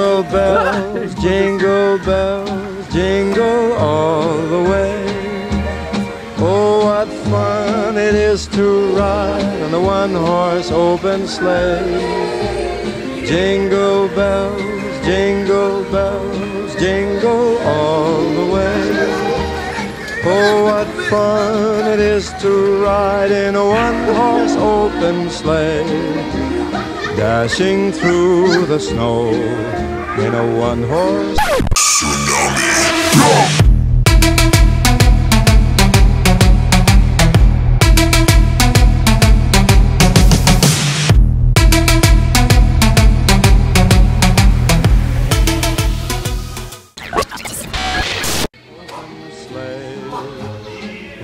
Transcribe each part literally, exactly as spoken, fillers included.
Jingle bells, jingle bells, jingle all the way. Oh, what fun it is to ride on a one-horse open sleigh. Jingle bells, jingle bells, jingle all the way. Oh, what fun it is to ride in a one-horse open sleigh. Dashing through the snow in a one-horse tsunami.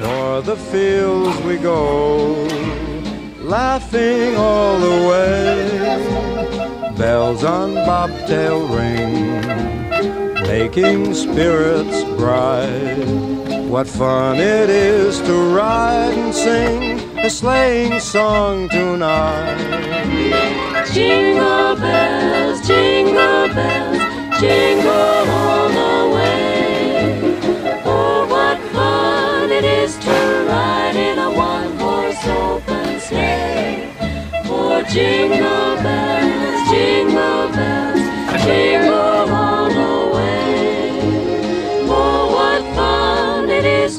O'er the fields we go, laughing all the way. Bells on bobtail ring, making spirits bright. What fun it is to ride and sing a sleighing song tonight. Jingle bells, jingle bells, jingle all the way. Oh, what fun it is to ride in a one-horse open sleigh. Oh, jingle bells, jingle bells, jingle all the way. Oh, what fun it is